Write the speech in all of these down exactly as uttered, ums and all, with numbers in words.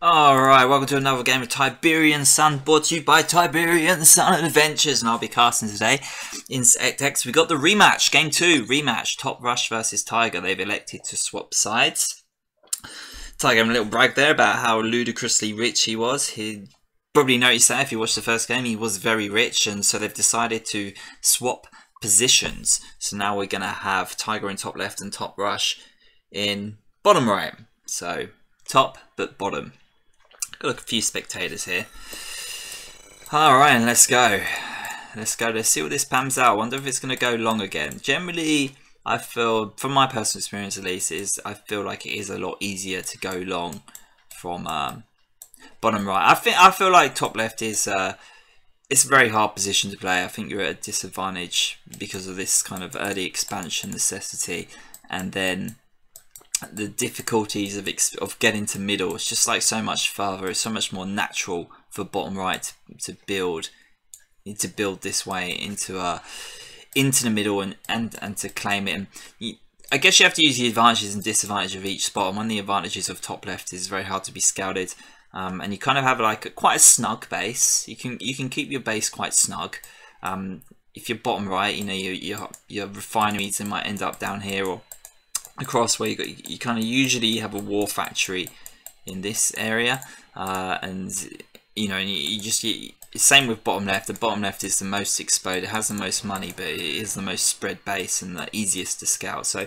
Alright, welcome to another game of Tiberian Sun, brought to you by Tiberian Sun Adventures, and I'll be casting today insectsx. We got the rematch, game two, rematch, Top Rush versus Tiger. They've elected to swap sides. Tiger had a little brag there about how ludicrously rich he was. He probably noticed that if you watched the first game, he was very rich, and so they've decided to swap positions. So now we're going to have Tiger in top left and Top Rush in bottom right. So, top but bottom. Got a few spectators here. Alright, let's go. Let's go. Let's see what this pans out. I wonder if it's going to go long again. Generally, I feel, from my personal experience at least, is I feel like it is a lot easier to go long from um, bottom right. I think I feel like top left is uh, it's a very hard position to play. I think you're at a disadvantage because of this kind of early expansion necessity, and then the difficulties of ex of getting to middle. It's just like so much farther. It's so much more natural for bottom right to, to build to build this way into uh into the middle and and and to claim it. And you, I guess you have to use the advantages and disadvantages of each spot. And one of the advantages of top left is very hard to be scouted, um, and you kind of have like a, quite a snug base. You can you can keep your base quite snug. Um, if you're bottom right, you know your your your refineries might end up down here or across where you got, you, you kind of usually have a war factory in this area, uh, and you know, and you, you just you, same with bottom left. The bottom left is the most exposed. It has the most money, but it is the most spread base and the easiest to scout. So,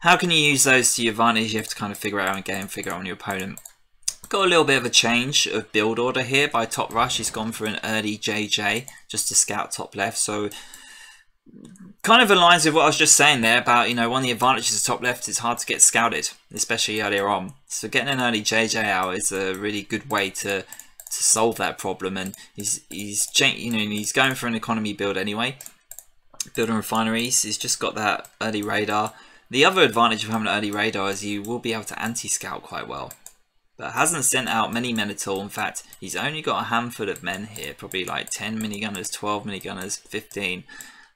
how can you use those to your advantage? You have to kind of figure out in game, figure out on your opponent. Got a little bit of a change of build order here by Top Rush. He's gone for an early J J just to scout top left. So, kind of aligns with what I was just saying there about, you know, one of the advantages of top left is hard to get scouted, especially earlier on. So getting an early J J out is a really good way to to solve that problem. And he's he's you know he's going for an economy build anyway, building refineries. He's just got that early radar. The other advantage of having an early radar is you will be able to anti-scout quite well. But hasn't sent out many men at all. In fact, he's only got a handful of men here, probably like ten minigunners, twelve minigunners, fifteen.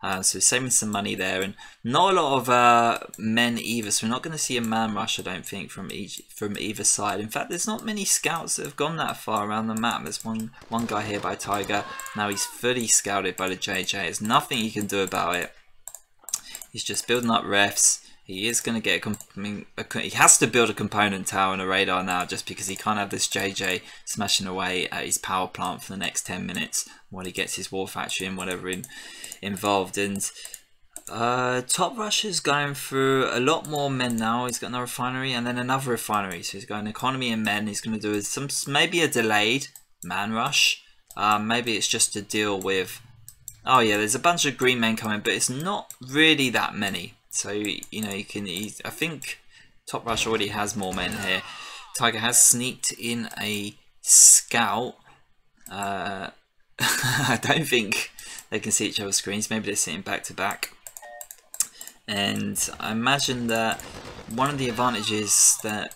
Uh, so saving some money there, and not a lot of uh, men either. So we're not going to see a man rush, I don't think, from each from either side. In fact, there's not many scouts that have gone that far around the map. There's one one guy here by Tiger. Now he's fully scouted by the J J. There's nothing he can do about it. He's just building up refs. He is going to get. A comp I mean, a, he has to build a component tower and a radar now, just because he can't have this J J smashing away at his power plant for the next ten minutes while he gets his war factory and whatever in, involved. And uh, Top Rush is going through a lot more men now. He's got another refinery and then another refinery. So he's got an economy and men. He's going to do some maybe a delayed man rush. Um, maybe it's just to deal with. Oh yeah, there's a bunch of green men coming, but it's not really that many. So, you know, you can, I think Top Rush already has more men here. Tiger has sneaked in a scout. Uh, I don't think they can see each other's screens. Maybe they're sitting back to back. And I imagine that one of the advantages that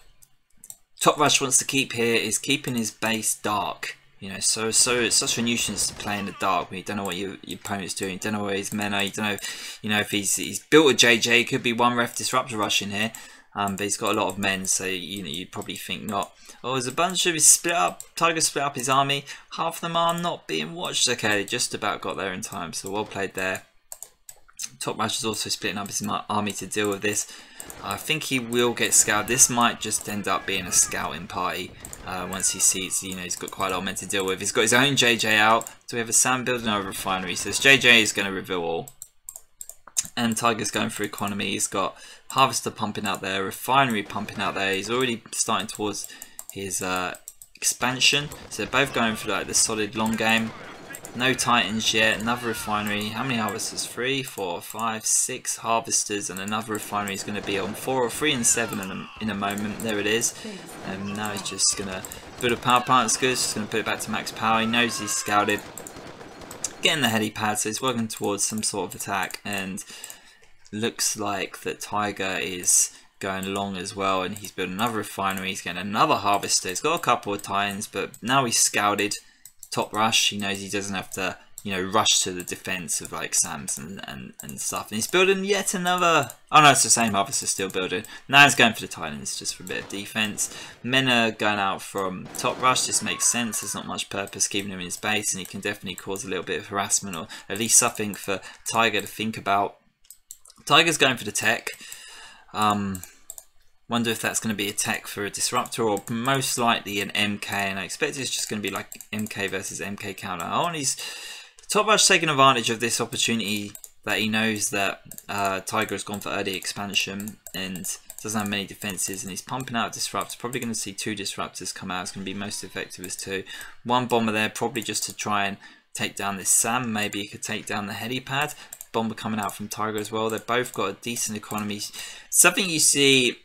Top Rush wants to keep here is keeping his base dark. You know, so so it's such a nuisance to play in the dark when you don't know what your, your opponent's doing, you don't know where his men are, you don't know, you know, if he's he's built a J J, could be one ref disruptor rush in here, um, but he's got a lot of men, so you know you probably think not. Oh, there's a bunch of his split up. Tiger split up his army. Half of them are not being watched. Okay, they just about got there in time, so well played there. Top Rush is also splitting up his army to deal with this. I think he will get scouted. This might just end up being a scouting party uh, once he sees, you know, he's got quite a lot of men to deal with. He's got his own J J out. Do we have a sand building or a refinery? So this J J is going to reveal all. And Tiger's going for economy. He's got harvester pumping out there, refinery pumping out there. He's already starting towards his uh, expansion. So they're both going for like the solid long game. No Titans yet, another refinery. How many harvesters? Three, four, five, six harvesters, and another refinery is going to be on four or three and seven in a, in a moment. There it is. And um, now he's just going to build a power plant. It's good. He's just going to put it back to max power. He knows he's scouted. Getting the helipad, so he's working towards some sort of attack. And looks like that Tiger is going along as well. And he's building another refinery. He's getting another harvester. He's got a couple of Titans, but now he's scouted. Top Rush, he knows he doesn't have to you know, rush to the defense of like Sam's and, and, and stuff. And he's building yet another... Oh no, it's the same harvester's still building. Now he's going for the Titans just for a bit of defense. Men are going out from Top Rush. This makes sense. There's not much purpose keeping him in his base, and he can definitely cause a little bit of harassment, or at least something for Tiger to think about. Tiger's going for the tech. Um... Wonder if that's going to be a tech for a disruptor, or most likely an M K, and I expect it's just going to be like M K versus M K counter. Oh, and he's Top Rush taking advantage of this opportunity that he knows that uh, Tiger has gone for early expansion and doesn't have many defenses, and he's pumping out disruptors. Probably going to see two disruptors come out. It's going to be most effective as two. One bomber there, probably just to try and take down this Sam. Maybe he could take down the helipad. Bomber coming out from Tiger as well. They've both got a decent economy. Something you see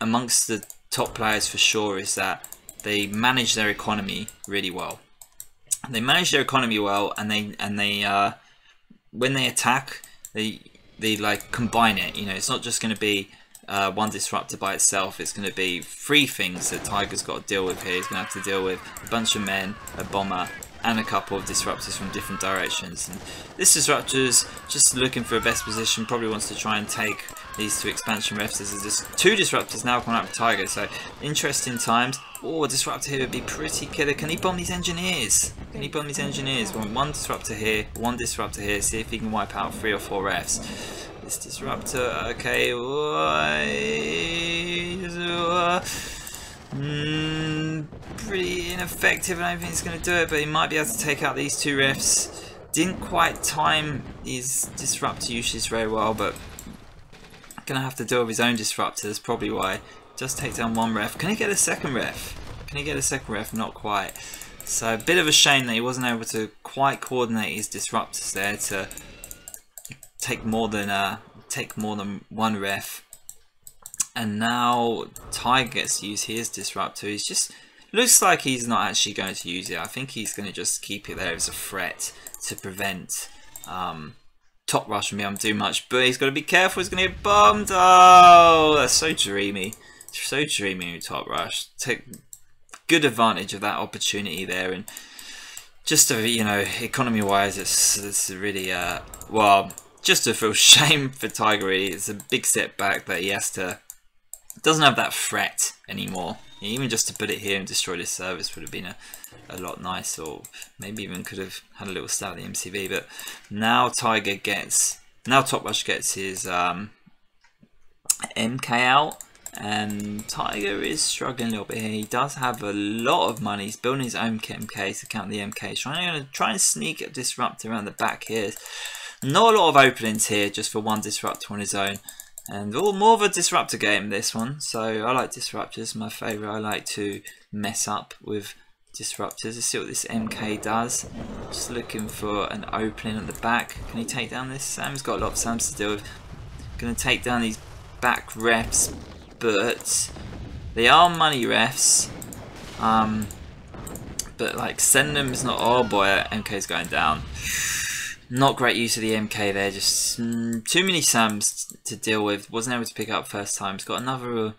amongst the top players for sure is that they manage their economy really well. They manage their economy well, and they and they uh, when they attack, they they like combine it. You know, it's not just going to be uh, one disruptor by itself. It's going to be three things that Tiger's got to deal with here. He's going to have to deal with a bunch of men, a bomber, and a couple of disruptors from different directions. And this disruptor's just looking for a best position, probably wants to try and take these two expansion refs. There's just two disruptors now coming out with Tiger, so interesting times. Oh, a disruptor here would be pretty killer. Can he bomb these engineers? Can he bomb these engineers? Well, one disruptor here, one disruptor here, see if he can wipe out three or four refs. This disruptor, okay, mm, pretty ineffective. I don't think he's going to do it, but he might be able to take out these two refs. Didn't quite time his disruptor usage very well, but gonna have to deal with his own disruptors, probably why. Just take down one ref. Can he get a second ref? Can he get a second ref? Not quite. So a bit of a shame that he wasn't able to quite coordinate his disruptors there to take more than uh, take more than one ref. And now Tiger gets to use his disruptor. He's just looks like he's not actually going to use it. I think he's going to just keep it there as a threat to prevent. Um, Top Rush from me, I'm too much, but he's got to be careful, he's going to get bombed. Oh, that's so dreamy. So dreamy, Top Rush. Take good advantage of that opportunity there, and just to, you know, economy-wise, it's, it's really, uh, well, just a real shame for Tiger, really. It's a big setback that he has to, doesn't have that threat anymore. Even just to put it here and destroy this service would have been a, a lot nicer, or maybe even could have had a little stab at the M C V. But now Tiger gets, now Top Rush gets his um, M K out, and Tiger is struggling a little bit here. He does have a lot of money. He's building his own M K to count the M K. Trying to try and sneak a disruptor around the back here. Not a lot of openings here, just for one disruptor on his own. And all more of a disruptor game, this one. So I like disruptors, my favourite. I like to mess up with disruptors. Let's see what this M K does. Just looking for an opening at the back. Can he take down this? Sam's got a lot of Sam's to deal with. Gonna take down these back refs, but they are money refs. Um, but like send them is not. Oh boy, M K's going down. Not great use of the M K there, just mm, too many Sams to deal with. Wasn't able to pick up first time. He's got another uh,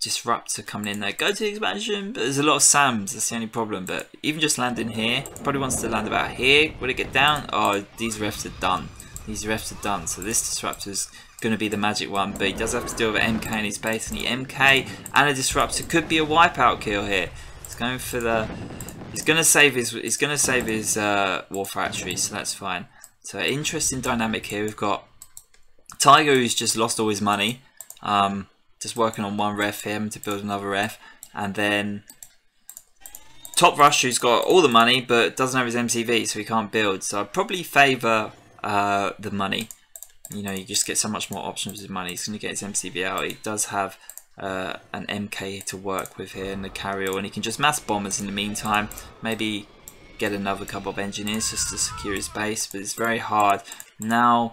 disruptor coming in there. Go to the expansion, but there's a lot of Sams. That's the only problem. But even just landing here, probably wants to land about here. Will it get down? Oh, these refs are done. These refs are done. So this disruptor is going to be the magic one. But he does have to deal with an M K in his base. And the M K and a disruptor could be a wipeout kill here. He's going for the... He's going to save his, he's going to save his uh, war factory, so that's fine. So interesting dynamic here. We've got Tiger, who's just lost all his money, um, just working on one ref here, having to build another ref, and then Top Rush, who's got all the money but doesn't have his M C V, so he can't build. So I'd probably favour uh, the money. You know, you just get so much more options with money. He's going to get his M C V out. He does have uh, an M K to work with here and the carrier, and he can just mass bombers in the meantime. Maybe get another couple of engineers just to secure his base, but it's very hard now.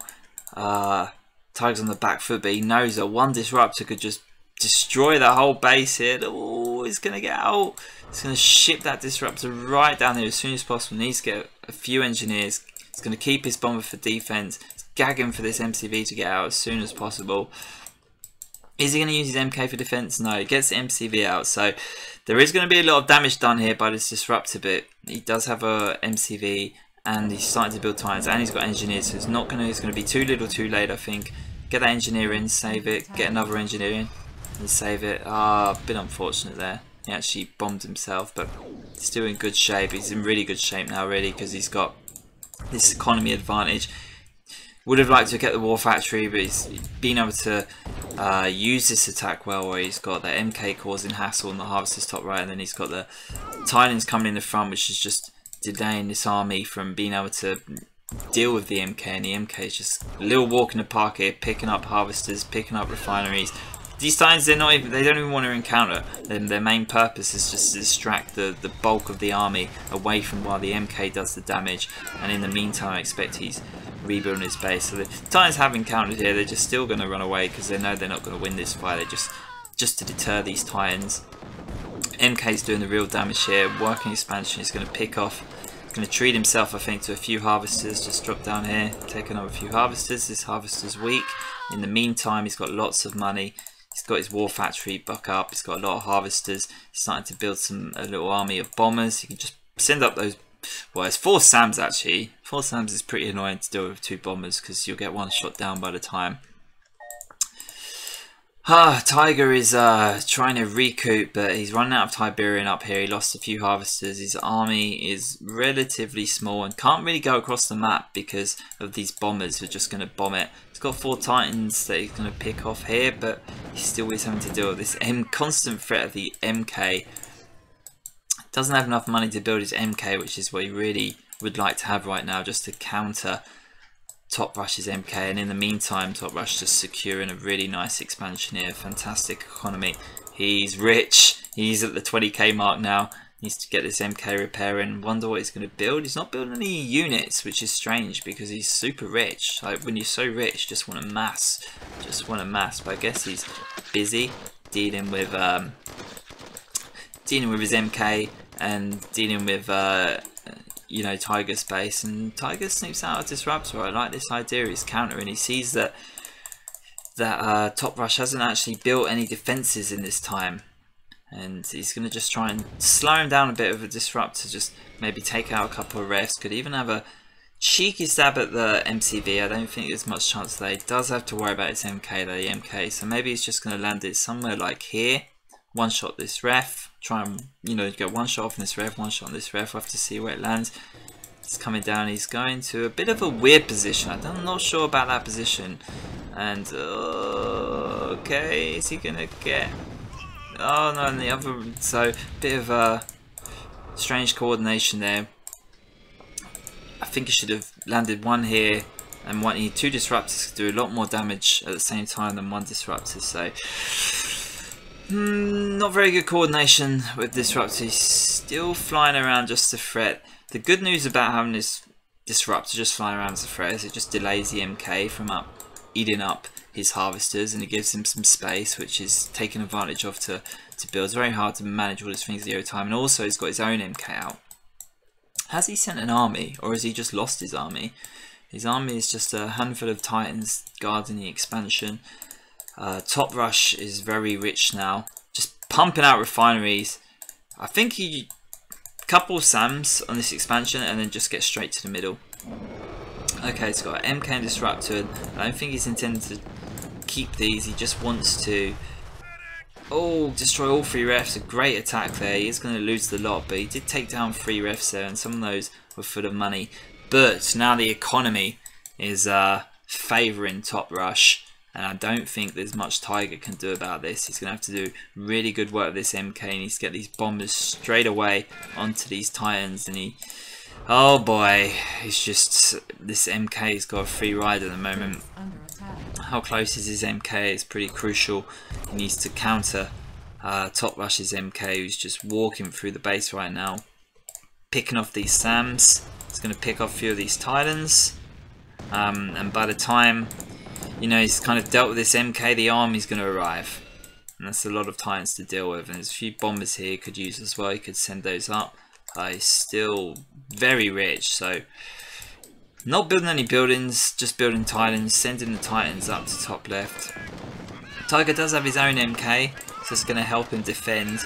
uh, Tiger's on the back foot, but he knows that one disruptor could just destroy the whole base here. Oh, he's gonna get out. He's gonna ship that disruptor right down there as soon as possible. He needs to get a few engineers. He's gonna keep his bomber for defense. He's gagging for this M C V to get out as soon as possible. Is he going to use his M K for defense? No, he gets the M C V out. So there is going to be a lot of damage done here by this disruptor bit. He does have a M C V and he's starting to build tires, and he's got engineers, so it's not gonna it's gonna be too little too late, I think. Get that engineer in, save it, get another engineer in and save it. Ah, oh, bit unfortunate there. He actually bombed himself, but he's still in good shape. He's in really good shape now, really, because he's got this economy advantage. Would have liked to get the war factory, but he's been able to uh, use this attack well, where he's got the M K causing hassle and the harvester's top right, and then he's got the Titans coming in the front, which is just delaying this army from being able to deal with the M K, and the M K is just a little walk in the park here, picking up harvesters, picking up refineries. These Titans, they're not even, they don't even want to encounter them. Their main purpose is just to distract the, the bulk of the army away from while the M K does the damage, and in the meantime I expect he's rebuilding his base. So the Titans have encountered here, they're just still going to run away because they know they're not going to win this fight. They're just, just to deter these Titans. M K's doing the real damage here, working expansion, he's going to pick off, he's going to treat himself I think to a few harvesters, just drop down here, take another few harvesters, this harvester's weak. In the meantime he's got lots of money, he's got his war factory buck up, he's got a lot of harvesters, he's starting to build some a little army of bombers. You can just send up those, well it's four SAMs actually, four SAMs is pretty annoying to deal with two bombers because you'll get one shot down by the time. Ah, Tiger is uh, trying to recoup, but he's running out of Tiberian up here, he lost a few harvesters, his army is relatively small and can't really go across the map because of these bombers who are just going to bomb it. He's got four Titans that he's going to pick off here, but he still is having to deal with this M constant threat of the M K. Doesn't have enough money to build his M K, which is what he really would like to have right now, just to counter Top Rush's M K, and in the meantime Top Rush just securing a really nice expansion here, fantastic economy, he's rich, he's at the twenty K mark now, needs to get this M K repairing. Wonder what he's going to build. He's not building any units, which is strange because he's super rich. Like when you're so rich, just want to mass, just want to mass, but I guess he's busy dealing with um, dealing with his M K and dealing with uh, you know, Tiger space, and Tiger sneaks out of Disruptor. I like this idea, he's countering, he sees that that uh, Top Rush hasn't actually built any defences in this time, and he's going to just try and slow him down a bit with a Disruptor, just maybe take out a couple of refs, could even have a cheeky stab at the M C V. I don't think there's much chance there. He does have to worry about his M K though, the M K, so maybe he's just going to land it somewhere like here, one shot this ref, try and, you know, get one shot off on this ref, one shot on this ref, we'll have to see where it lands. It's coming down, he's going to a bit of a weird position, I'm not sure about that position, and uh, okay, is he gonna get, oh no, and the other, so bit of a strange coordination there. I think he should have landed one here and one, he two disruptors could do a lot more damage at the same time than one disruptor, so Mm, not very good coordination with Disruptor. He's still flying around just to threat. The good news about having this Disruptor just flying around as a threat is it just delays the M K from up eating up his harvesters, and it gives him some space, which is taken advantage of to, to build. It's very hard to manage all his things at the time, and also he's got his own M K out. Has he sent an army, or has he just lost his army? His army is just a handful of Titans guarding the expansion. Uh, Top Rush is very rich now, just pumping out refineries. I think he couple SAMs on this expansion and then just get straight to the middle. Okay, it's got an M K and Disruptor. I don't think he's intended to keep these, he just wants to oh destroy all three refs. A great attack there, he is going to lose the lot, but he did take down three refs there, and some of those were full of money, but now the economy is uh, favouring Top Rush. And I don't think there's much Tiger can do about this. He's going to have to do really good work with this M K. And he's get these bombers straight away onto these Titans. And he... Oh boy. It's just... This M K's got a free ride at the moment. How close is his M K? It's pretty crucial. He needs to counter uh, Top Rush's M K, who's just walking through the base right now, picking off these SAMs. He's going to pick off a few of these Titans. Um, and by the time... You know, he's kind of dealt with this M K, the army's going to arrive. And that's a lot of Titans to deal with. And there's a few bombers here he could use as well. He could send those up. Uh, he's still very rich. So, not building any buildings, just building Titans. Sending the Titans up to top left. Tiger does have his own M K, so it's going to help him defend.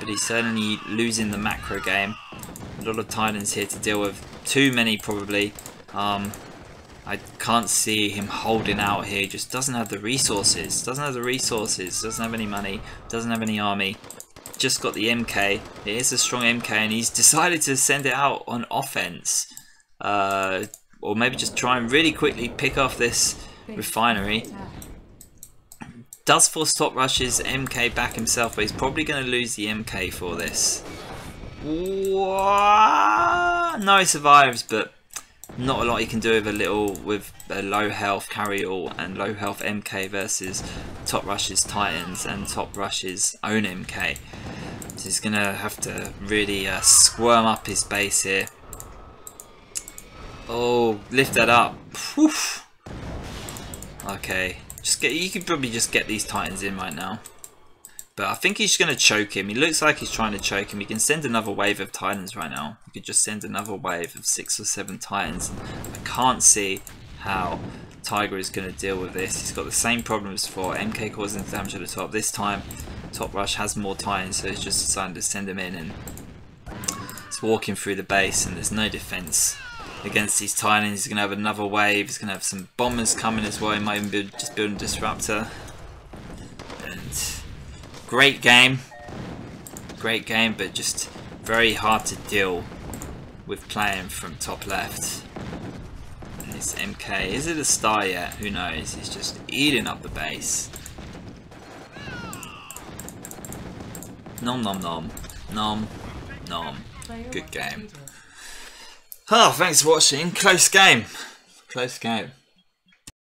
But he's certainly losing the macro game. A lot of Titans here to deal with. Too many, probably. Um, I can't see him holding out here. Just doesn't have the resources. Doesn't have the resources. Doesn't have any money. Doesn't have any army. Just got the M K. It is a strong M K, and he's decided to send it out on offense. Uh, or maybe just try and really quickly pick off this refinery. Does force Top Rush's M K back himself, but he's probably going to lose the M K for this. What? No, he survives, but not a lot you can do with a little, with a low health carry all and low health M K versus Top Rush's Titans and Top Rush's own M K. So he's going to have to really uh, squirm up his base here. Oh, lift that up. Whew. Okay. Just get, you could probably just get these Titans in right now. But I think he's going to choke him. He looks like he's trying to choke him. You can send another wave of Titans right now. You could just send another wave of six or seven Titans. I can't see how Tiger is going to deal with this. He's got the same problems for M K causing damage at the top. This time, Top Rush has more Titans, so he's just decided to send them in. And it's walking through the base, and there's no defense against these Titans. He's going to have another wave. He's going to have some bombers coming as well. He might even build, just build a disruptor. And great game. Great game, but just very hard to deal with playing from top left. And this M K, is it a star yet? Who knows? He's just eating up the base. Nom nom nom. Nom nom. Good game. Oh, thanks for watching. Close game. Close game.